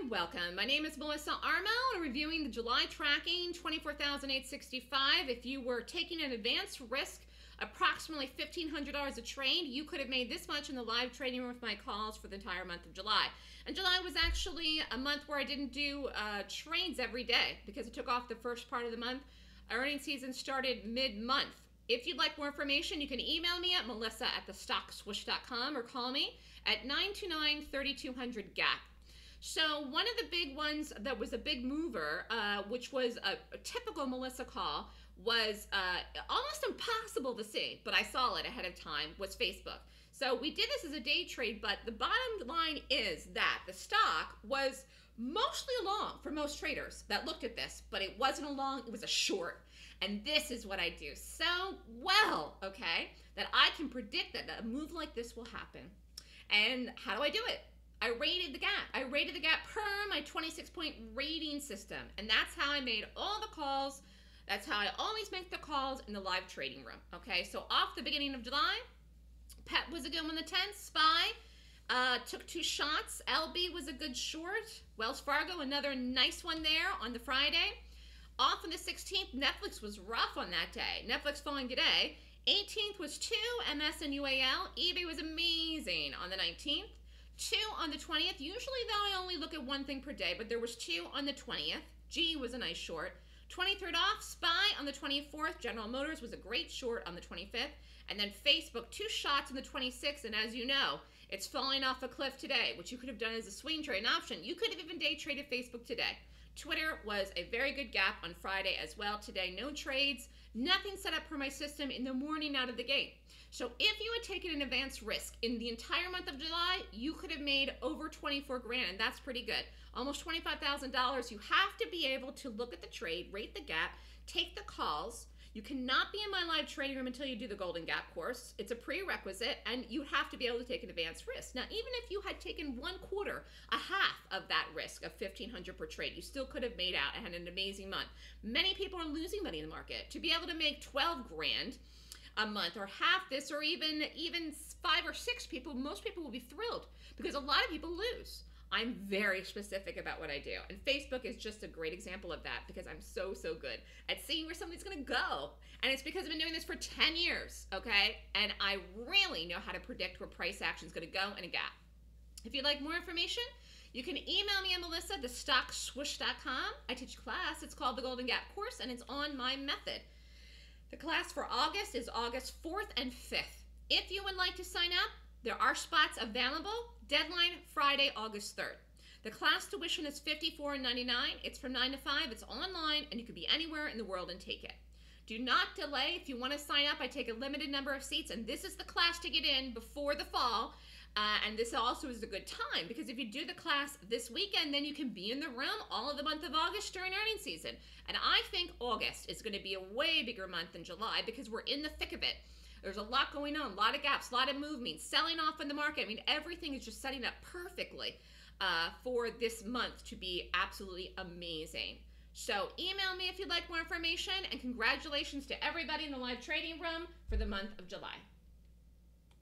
and welcome. My name is Melissa Armo. I'm reviewing the July tracking, 24,865. If you were taking an advanced risk, approximately $1,500 a trade, you could have made this much in the live trading room with my calls for the entire month of July. And July was actually a month where I didn't do trades every day because it took off the first part of the month. Our earnings season started mid-month. If you'd like more information, you can email me at melissa@thestockswoosh.com or call me at 929-3200-GAP. So one of the big ones that was a big mover, which was a typical Melissa call, was almost impossible to see, but I saw it ahead of time, was Facebook. So we did this as a day trade, but the bottom line is that the stock was mostly a long for most traders that looked at this, but it wasn't a long, it was a short. And this is what I do so well, okay, that I can predict that a move like this will happen. And how do I do it? I rated the gap. I rated the gap per my 26-point rating system. And that's how I made all the calls. That's how I always make the calls in the live trading room. Okay, so off the beginning of July, PEP was a good one, the 10th. SPY took two shots. LB was a good short. Wells Fargo, another nice one there on the Friday. Off on the 16th, Netflix was rough on that day. Netflix falling today. 18th was 2, MS and UAL. eBay was amazing on the 19th. 2 on the 20th. Usually, though, I only look at one thing per day, but there was 2 on the 20th. G was a nice short. 23rd off, SPY on the 24th. General Motors was a great short on the 25th. And then Facebook, 2 shots on the 26th. And as you know, it's falling off a cliff today, which you could have done as a swing trade, an option. You could have even day traded Facebook today. Twitter was a very good gap on Friday as well. Today, no trades, nothing set up for my system in the morning out of the gate. So if you had taken an advanced risk in the entire month of July, you could have made over 24 grand, and that's pretty good. Almost $25,000. You have to be able to look at the trade, rate the gap, take the calls. You cannot be in my live trading room until you do the Golden Gap course. It's a prerequisite, and you have to be able to take an advanced risk. Now, even if you had taken one quarter, a half of that risk of $1,500 per trade, you still could have made out and had an amazing month. Many people are losing money in the market. To be able to make 12 grand a month or half this, or even 5 or 6 people, most people will be thrilled because a lot of people lose. I'm very specific about what I do. And Facebook is just a great example of that because I'm so good at seeing where something's gonna go. And it's because I've been doing this for 10 years, okay? And I really know how to predict where price action's gonna go and a gap. If you'd like more information, you can email me at Melissa, thestockswoosh.com. I teach a class, it's called the Golden Gap Course, and it's on my method. The class for August is August 4th and 5th. If you would like to sign up, there are spots available. Deadline Friday, August 3rd. The class tuition is $54.99. It's from 9 to 5. It's online, and you can be anywhere in the world and take it. Do not delay. If you want to sign up, I take a limited number of seats, and this is the class to get in before the fall. And this also is a good time because if you do the class this weekend, then you can be in the room all of the month of August during earnings season. And I think August is going to be a way bigger month than July because we're in the thick of it. There's a lot going on, a lot of gaps, a lot of movement, selling off in the market. I mean, everything is just setting up perfectly for this month to be absolutely amazing. So email me if you'd like more information, and congratulations to everybody in the live trading room for the month of July.